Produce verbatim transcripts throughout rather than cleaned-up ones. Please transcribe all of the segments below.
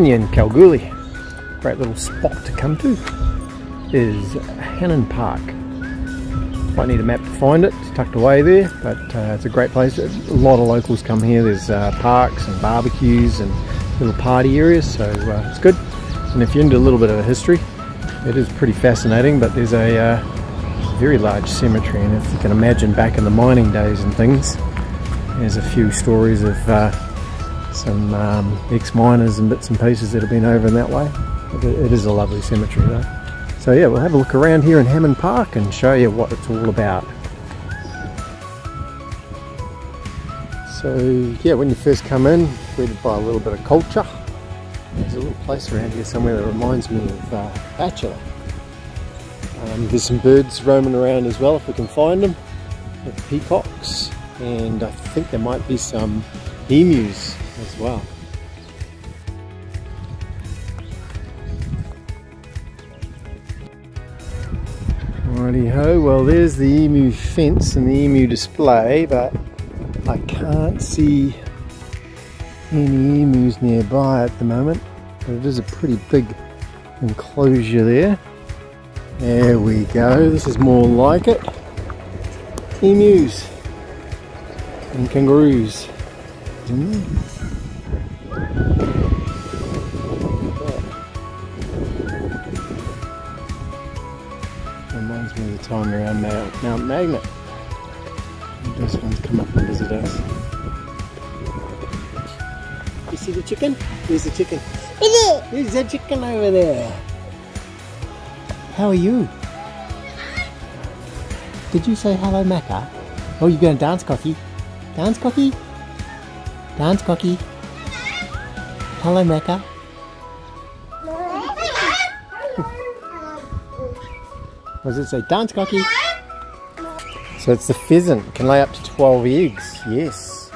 when you're in Kalgoorlie, great little spot to come to is Hannan Park. Might need a map to find it, it's tucked away there, but uh, it's a great place. A lot of locals come here. There's uh, parks and barbecues and little party areas, so uh, it's good. And if you're into a little bit of history, it is pretty fascinating. But there's a uh, very large cemetery, and if you can imagine back in the mining days and things, there's a few stories of uh, some um, ex-miners and bits and pieces that have been over in that way. It is a lovely cemetery though. So yeah, we'll have a look around here in Hammond Park and show you what it's all about. So yeah, when you first come in, greeted by a little bit of culture. There's a little place around here somewhere that reminds me of uh, Bachelor. Um, there's some birds roaming around as well if we can find them. There's peacocks, and I think there might be some emus as well. Alrighty ho, well there's the emu fence and the emu display, but I can't see any emus nearby at the moment, but it is a pretty big enclosure there. There we go, this is more like it. Emus and kangaroos. Reminds me of the time around Mount Magnet. Those ones come up and visit us. You see the chicken? Where's the chicken? There's a chicken over there. How are you? Did you say hello, Macca? Oh, you're going to dance, Cocky. Dance, Cocky. Dance, Cocky. Hello, Macca. What does it say? Dance, Cocky. So it's the pheasant. Can lay up to twelve eggs. Yes.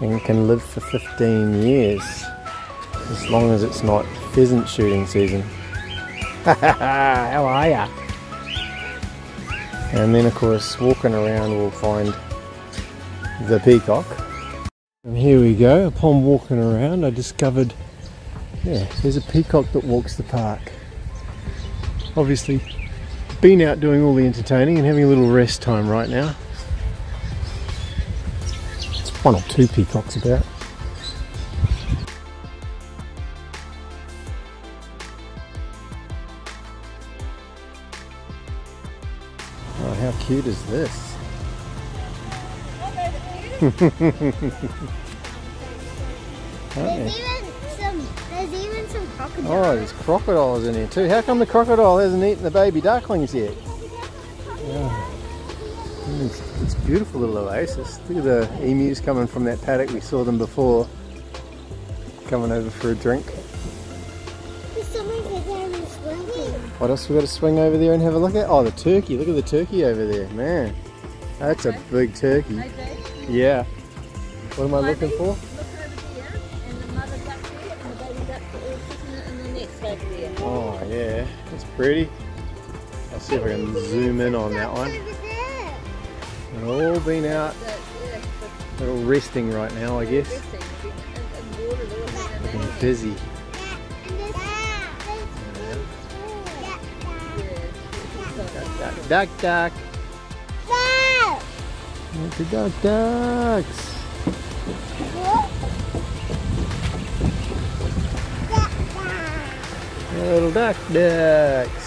And can live for fifteen years, as long as it's not pheasant shooting season. How are ya? And then of course, walking around we'll find the peacock. And here we go, upon walking around I discovered, yeah, there's a peacock that walks the park. Obviously, been out doing all the entertaining and having a little rest time right now. One or two peacocks about. Oh, how cute is this? Oh, there's even some, there's even some crocodiles. Oh, there's crocodiles in here too. How come the crocodile hasn't eaten the baby ducklings yet? Yeah. It's, it's a beautiful little oasis. Look at the emus coming from that paddock. We saw them before coming over for a drink. There's something down there swinging. What else we got to swing over there and have a look at? Oh, the turkey. Look at the turkey over there. Man, that's a big turkey. Yeah. What am I looking for? Oh, yeah. That's pretty. I'll see if I can zoom in on that one. They've all been out, they're all resting right now, I guess. Looking busy. Duck, duck, duck. Look at the duck, ducks. Little duck, ducks.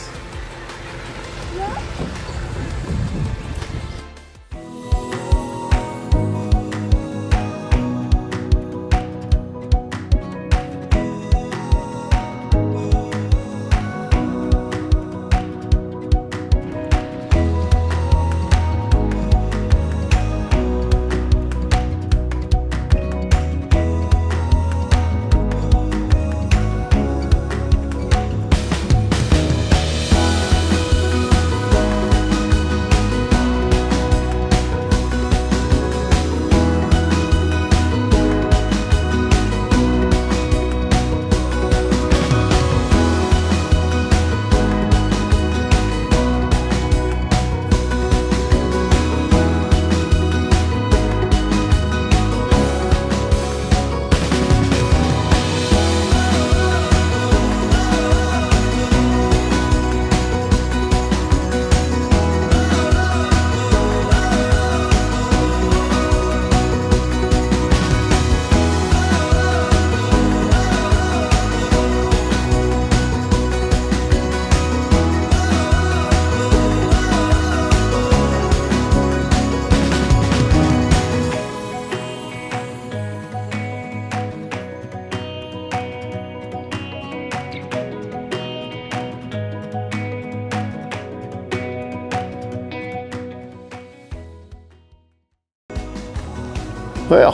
Well,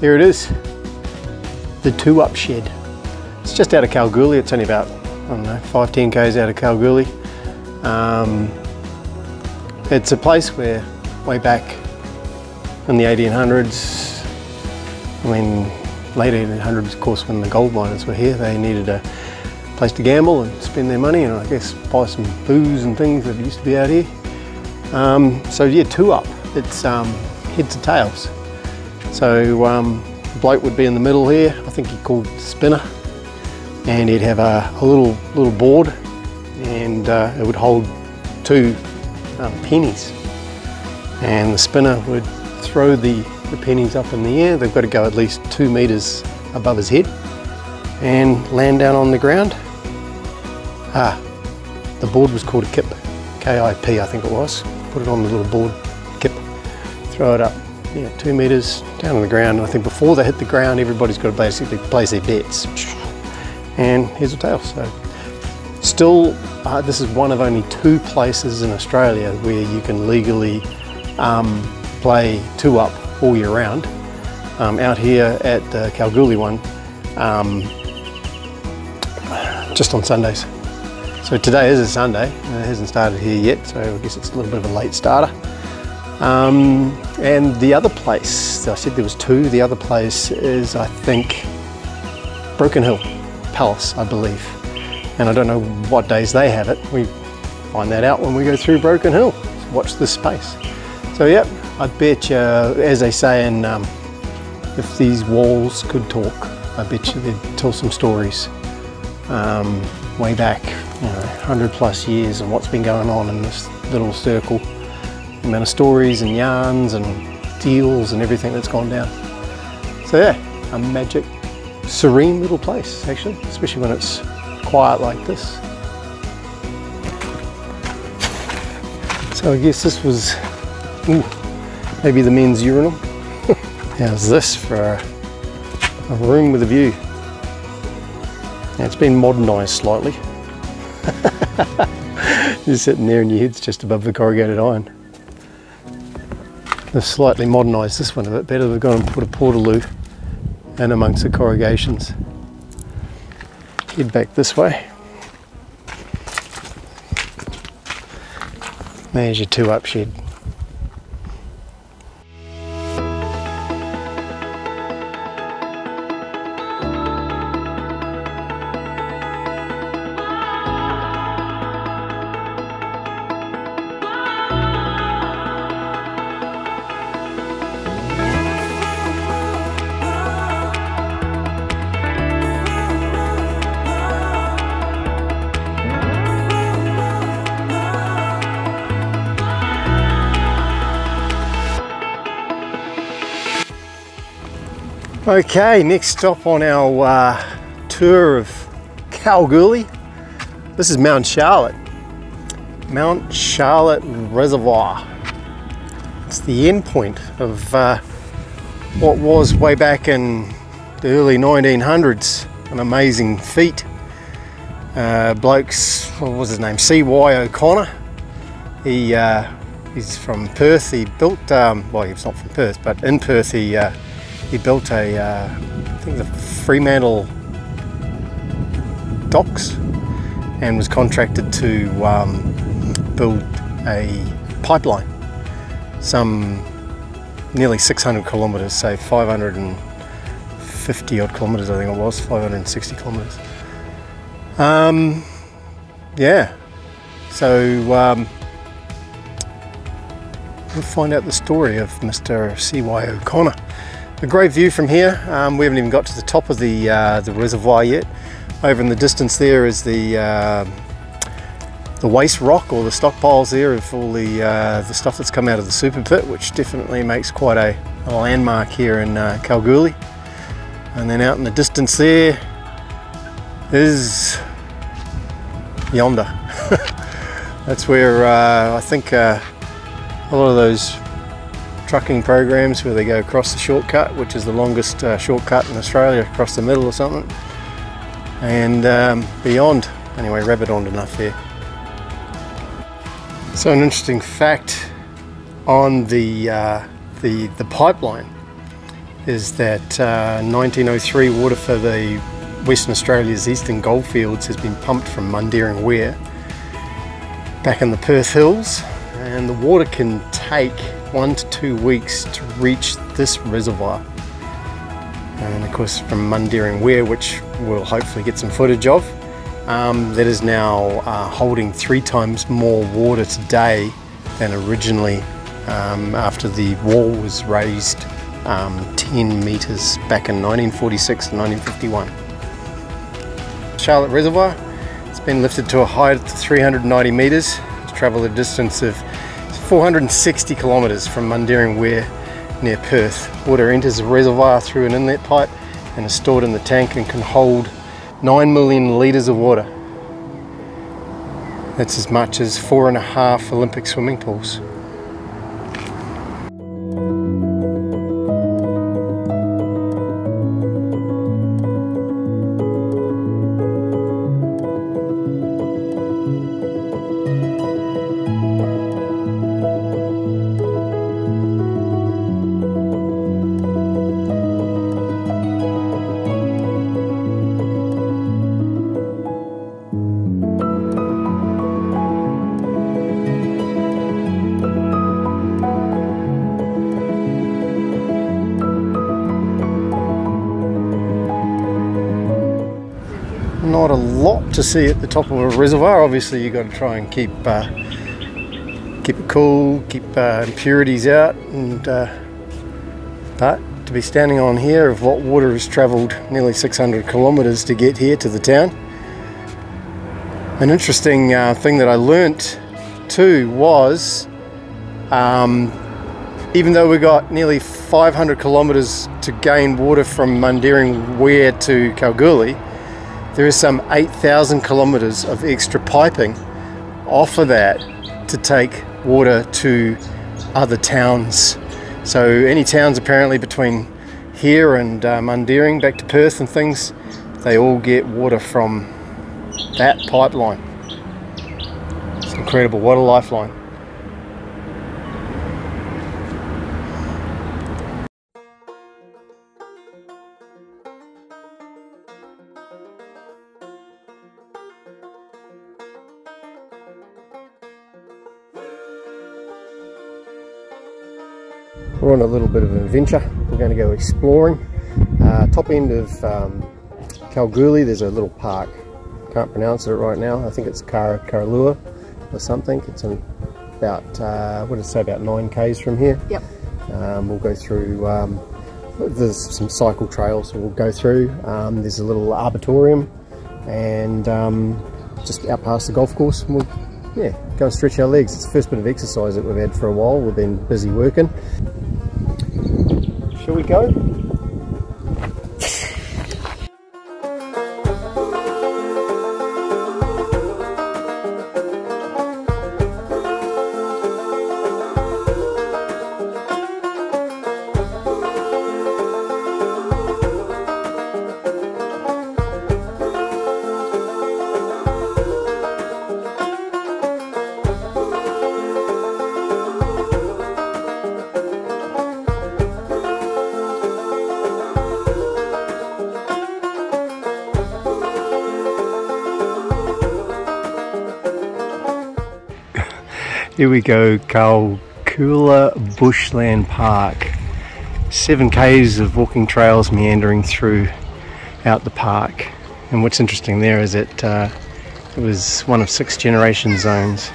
here it is, the Two Up shed. It's just out of Kalgoorlie. It's only about, I don't know, five, ten Ks out of Kalgoorlie. Um, it's a place where way back in the eighteen hundreds, I mean late eighteen hundreds, of course, when the gold miners were here, they needed a place to gamble and spend their money and I guess buy some booze and things that used to be out here. Um, so yeah, Two Up, it's um, heads and tails. So um, the bloke would be in the middle here, I think he called spinner, and he'd have a, a little little board and uh, it would hold two um, pennies, and the spinner would throw the, the pennies up in the air. They've got to go at least two metres above his head and land down on the ground. Ah, the board was called a kip, K I P I think it was. Put it on the little board, kip, throw it up, yeah, two metres down on the ground. And I think before they hit the ground, everybody's got to basically place their bets. And here's a tail. So, still, uh, this is one of only two places in Australia where you can legally um, play Two Up all year round. Um, out here at the Kalgoorlie one, um, just on Sundays. So today is a Sunday, and it hasn't started here yet, so I guess it's a little bit of a late starter. Um, and the other place, I said there was two, the other place is, I think, Broken Hill Palace, I believe. And I don't know what days they have it. We find that out when we go through Broken Hill. Watch this space. So yep, I bet you, as they say in, um, if these walls could talk, I bet you they'd tell some stories um, way back, you know, one hundred plus years and what's been going on in this little circle. The amount of stories and yarns and deals and everything that's gone down. So yeah, a magic, serene little place actually, especially when it's quiet like this. So I guess this was, ooh, maybe the men's urinal. How's this for a, a room with a view? Now it's been modernised slightly. You're sitting there and your head's just above the corrugated iron. They've slightly modernised this one a bit better. They've gone and put a portaloo in amongst the corrugations. Head back this way. There's your Two Up shed. Okay, next stop on our uh, tour of Kalgoorlie. This is Mount Charlotte. Mount Charlotte Reservoir. It's the end point of uh, what was way back in the early nineteen hundreds, an amazing feat. Uh, blokes, what was his name? C Y O'Connor. He, uh, he's from Perth. He built, um, well, he's not from Perth, but in Perth he uh, He built a, uh, I think the Fremantle docks, and was contracted to um, build a pipeline, some nearly six hundred kilometres, say five hundred fifty odd kilometres I think it was, five hundred sixty kilometres. Um, yeah, so um, we'll find out the story of Mister C Y O'Connor. A great view from here. Um, we haven't even got to the top of the uh, the reservoir yet. Over in the distance there is the uh, the waste rock, or the stockpiles there of all the uh, the stuff that's come out of the super pit, which definitely makes quite a, a landmark here in uh, Kalgoorlie. And then out in the distance there is yonder. That's where uh, I think uh, a lot of those trucking programs where they go across the shortcut, which is the longest uh, shortcut in Australia, across the middle or something, and um, beyond. Anyway, rabbit on enough there. So an interesting fact on the uh, the the pipeline is that uh, nineteen oh three water for the Western Australia's eastern goldfields has been pumped from Mundaring Weir back in the Perth Hills, and the water can take one to two weeks to reach this reservoir. And of course from Mundaring Weir, which we'll hopefully get some footage of, um, that is now uh, holding three times more water today than originally um, after the wall was raised um, ten metres back in nineteen forty-six and nineteen fifty-one. Charlotte Reservoir, it's been lifted to a height of three hundred ninety metres to travel the distance of four hundred sixty kilometres from Mundaring Weir near Perth. Water enters the reservoir through an inlet pipe and is stored in the tank and can hold nine million litres of water. That's as much as four and a half Olympic swimming pools. Not a lot to see at the top of a reservoir. Obviously you've got to try and keep uh, keep it cool, keep uh, impurities out, and uh, but to be standing on here of what water has travelled nearly six hundred kilometres to get here to the town. An interesting uh, thing that I learnt too was um, even though we got nearly five hundred kilometres to gain water from Mundaring Weir to Kalgoorlie, there is some eight thousand kilometres of extra piping off of that to take water to other towns. So any towns apparently between here and uh, Mundaring back to Perth and things, they all get water from that pipeline. It's incredible, what a lifeline. We're on a little bit of an adventure. We're going to go exploring. Uh, top end of um, Kalgoorlie, there's a little park. Can't pronounce it right now. I think it's Karlkurla or something. It's in about, uh, what did it say, about nine Ks from here. Yep. Um, we'll go through, um, there's some cycle trails we'll go through. Um, there's a little arboretum and um, just out past the golf course. And we'll, yeah, go and stretch our legs. It's the first bit of exercise that we've had for a while. We've been busy working. Shall we go? Here we go, Karlkurla Bushland Park. Seven Ks of walking trails meandering through out the park. And what's interesting there is that uh, it was one of six generation zones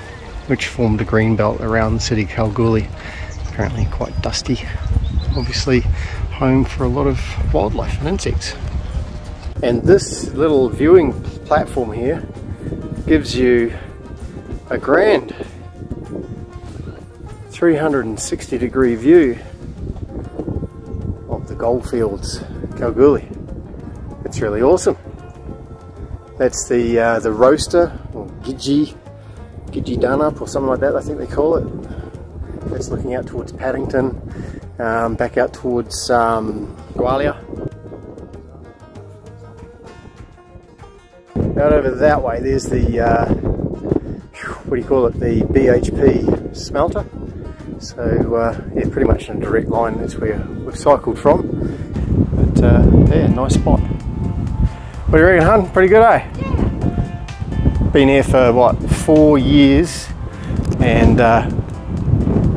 which formed a green belt around the city Kalgoorlie. Apparently quite dusty. Obviously home for a lot of wildlife and insects. And this little viewing platform here gives you a grand three hundred sixty degree view of the goldfields, Kalgoorlie. It's really awesome. That's the uh, the roaster, or Gidji, Gidji Danup or something like that, I think they call it. That's looking out towards Paddington, um, back out towards um, Gwalia. Out over that way, there's the, uh, what do you call it, the B H P smelter. So uh, yeah, pretty much in a direct line, that's where we've cycled from. uh, yeah, nice spot. What do you reckon, hun? Pretty good, eh? Yeah. Been here for what, four years, and uh,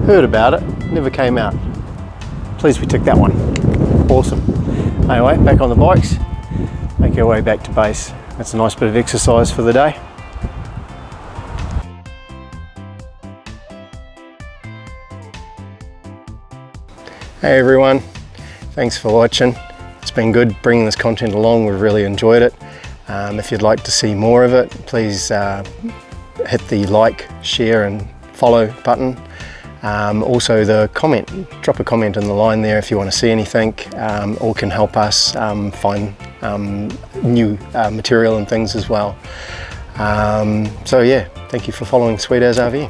heard about it, never came out. Pleased we took that one. Awesome. Anyway, back on the bikes, make our way back to base. That's a nice bit of exercise for the day. Hey everyone, thanks for watching. It's been good bringing this content along, we've really enjoyed it. Um, if you'd like to see more of it, please uh, hit the like, share and follow button. Um, also the comment, drop a comment in the line there if you want to see anything, um, or can help us um, find um, new uh, material and things as well. Um, so yeah, thank you for following Sweet As R V.